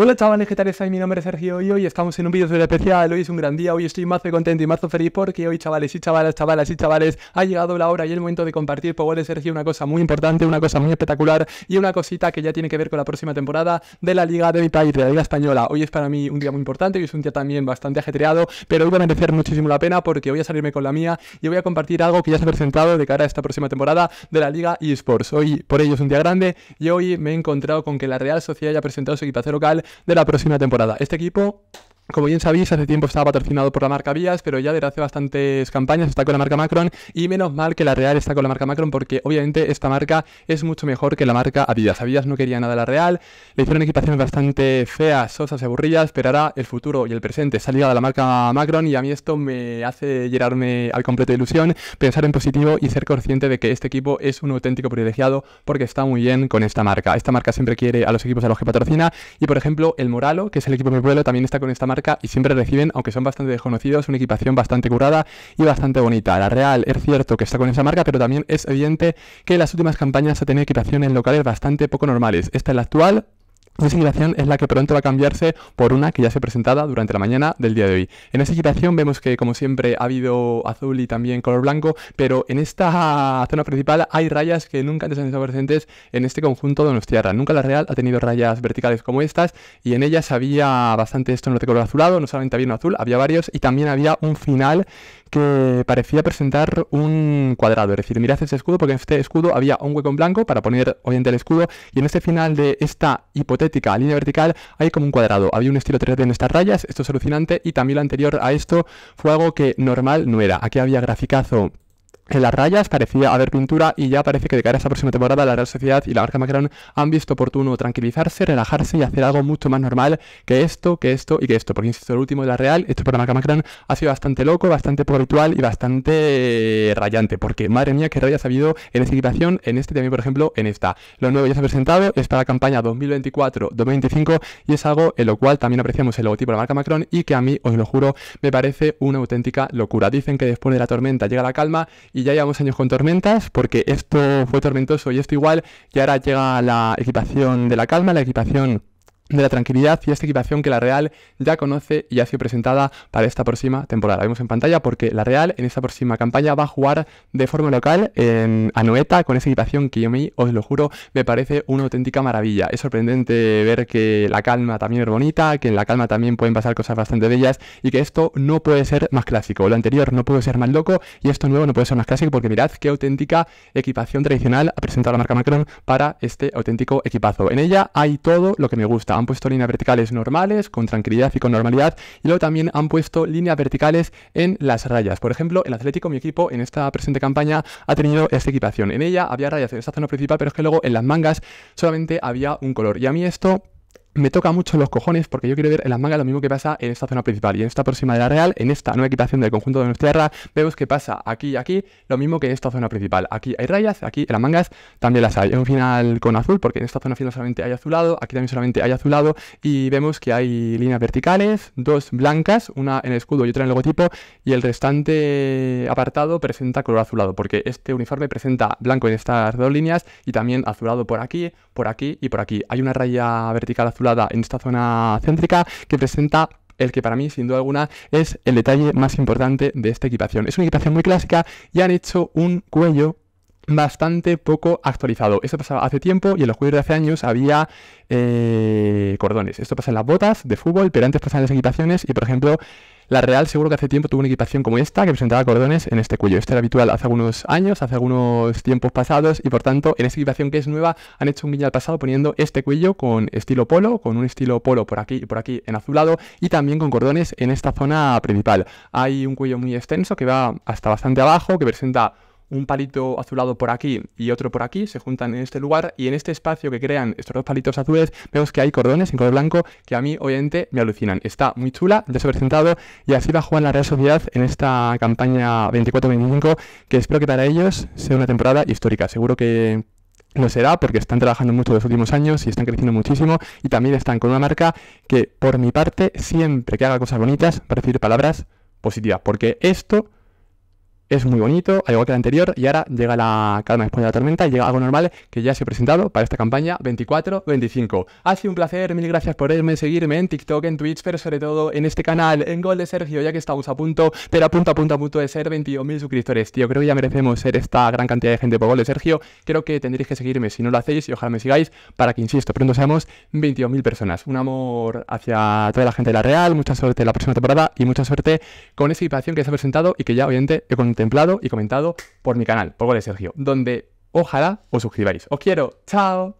Hola chavales, ¿qué tal estáis? Mi nombre es Sergio y hoy estamos en un vídeo súper especial. Hoy es un gran día, hoy estoy mazo contento y mazo feliz porque hoy chavales y chavalas, chavalas y chavales, ha llegado la hora y el momento de compartir por Gol de Sergio una cosa muy importante, una cosa muy espectacular y una cosita que ya tiene que ver con la próxima temporada de la liga de mi país, de la liga española. Hoy es para mí un día muy importante, hoy es un día también bastante ajetreado, pero hoy va a merecer muchísimo la pena porque voy a salirme con la mía y voy a compartir algo que ya se ha presentado de cara a esta próxima temporada de la liga eSports. Hoy por ello es un día grande y hoy me he encontrado con que la Real Sociedad ya ha presentado su equipazo local de la próxima temporada. Este equipo, como bien sabéis, hace tiempo estaba patrocinado por la marca Vías, pero ya desde hace bastantes campañas está con la marca Macron y menos mal que la Real está con la marca Macron porque obviamente esta marca es mucho mejor que la marca Adidas. Adidas no quería nada de la Real, le hicieron equipaciones bastante feas, sosas y aburridas, pero ahora el futuro y el presente está ligado a la marca Macron y a mí esto me hace llenarme al completo de ilusión, pensar en positivo y ser consciente de que este equipo es un auténtico privilegiado porque está muy bien con esta marca. Esta marca siempre quiere a los equipos a los que patrocina y por ejemplo el Moralo, que es el equipo de mi pueblo, también está con esta marca y siempre reciben, aunque son bastante desconocidos, una equipación bastante curada y bastante bonita. La Real es cierto que está con esa marca, pero también es evidente que las últimas campañas ha tenido equipaciones locales bastante poco normales. Esta es la actual. Esa equipación es la que pronto va a cambiarse por una que ya se presentada durante la mañana del día de hoy. En esa equipación vemos que como siempre ha habido azul y también color blanco, pero en esta zona principal hay rayas que nunca antes han estado presentes en este conjunto de Donostiarra. Nunca la Real ha tenido rayas verticales como estas y en ellas había bastante esto de color azulado, no solamente había un azul, había varios y también había un final que parecía presentar un cuadrado, es decir, mirad este escudo porque en este escudo había un hueco en blanco para poner obviamente el escudo y en este final de esta hipotética línea vertical hay como un cuadrado, había un estilo 3D en estas rayas, esto es alucinante y también lo anterior a esto fue algo que normal no era, aquí había graficazo en las rayas, parecía haber pintura y ya parece que de cara a esta próxima temporada la Real Sociedad y la marca Macron han visto oportuno tranquilizarse, relajarse y hacer algo mucho más normal que esto y que esto, porque insisto, el último de la Real, esto para la marca Macron ha sido bastante loco, bastante poco habitual y bastante rayante, porque madre mía qué rayas ha habido en esta equipación, en este también por ejemplo en esta. Lo nuevo ya se ha presentado, es para la campaña 2024-2025 y es algo en lo cual también apreciamos el logotipo de la marca Macron y que a mí, os lo juro, me parece una auténtica locura. Dicen que después de la tormenta llega la calma y ya llevamos años con tormentas, porque esto fue tormentoso y esto igual, y ahora llega la equipación de la calma, la equipación de la tranquilidad y esta equipación que la Real ya conoce y ha sido presentada para esta próxima temporada. La vemos en pantalla porque la Real en esta próxima campaña va a jugar de forma local en Anoeta con esa equipación que yo os lo juro, me parece una auténtica maravilla. Es sorprendente ver que la calma también es bonita, que en la calma también pueden pasar cosas bastante bellas y que esto no puede ser más clásico. Lo anterior no puede ser más loco y esto nuevo no puede ser más clásico porque mirad qué auténtica equipación tradicional ha presentado la marca Macron para este auténtico equipazo. En ella hay todo lo que me gusta. Han puesto líneas verticales normales, con tranquilidad y con normalidad, y luego también han puesto líneas verticales en las rayas. Por ejemplo, el Atlético, mi equipo, en esta presente campaña ha tenido esta equipación. En ella había rayas en esta zona principal, pero es que luego en las mangas solamente había un color. Y a mí esto me toca mucho los cojones porque yo quiero ver en las mangas lo mismo que pasa en esta zona principal y en esta próxima de la Real, en esta nueva equipación del conjunto de Donostiarra, vemos que pasa aquí y aquí lo mismo que en esta zona principal. Aquí hay rayas, aquí en las mangas también las hay. En un final con azul porque en esta zona final solamente hay azulado, aquí también solamente hay azulado y vemos que hay líneas verticales, dos blancas, una en el escudo y otra en el logotipo y el restante apartado presenta color azulado porque este uniforme presenta blanco en estas dos líneas y también azulado por aquí y por aquí. Hay una raya vertical azulada en esta zona céntrica que presenta el que para mí, sin duda alguna, es el detalle más importante de esta equipación. Es una equipación muy clásica y han hecho un cuello bastante poco actualizado. Esto pasaba hace tiempo y en los cuellos de hace años había cordones. Esto pasa en las botas de fútbol, pero antes pasaban las equipaciones y, por ejemplo, la Real seguro que hace tiempo tuvo una equipación como esta que presentaba cordones en este cuello. Esto era habitual hace algunos años, hace algunos tiempos pasados y por tanto en esta equipación que es nueva han hecho un guiño al pasado poniendo este cuello con estilo polo, con un estilo polo por aquí en azulado y también con cordones en esta zona principal. Hay un cuello muy extenso que va hasta bastante abajo, que presenta un palito azulado por aquí y otro por aquí, se juntan en este lugar y en este espacio que crean estos dos palitos azules vemos que hay cordones en color blanco que a mí obviamente me alucinan. Está muy chula, ya se ha presentado y así va a jugar la Real Sociedad en esta campaña 24-25 que espero que para ellos sea una temporada histórica. Seguro que lo será porque están trabajando mucho los últimos años y están creciendo muchísimo y también están con una marca que por mi parte siempre que haga cosas bonitas va a recibir palabras positivas porque esto es muy bonito, al igual que el anterior, y ahora llega la calma después de la tormenta y llega algo normal que ya os he presentado para esta campaña 24-25. Ha sido un placer, mil gracias por seguirme en TikTok, en Twitch, pero sobre todo en este canal, en Gol de Sergio, ya que estamos a punto de ser 21.000 suscriptores, tío. Creo que ya merecemos ser esta gran cantidad de gente por Gol de Sergio. Creo que tendréis que seguirme si no lo hacéis y ojalá me sigáis para que, insisto, pronto seamos 22.000 personas. Un amor hacia toda la gente de la Real, mucha suerte en la próxima temporada y mucha suerte con esa equipación que se ha presentado y que ya, obviamente, he contemplado y comentado por mi canal, por Gol de Sergio, donde ojalá os suscribáis. Os quiero, chao.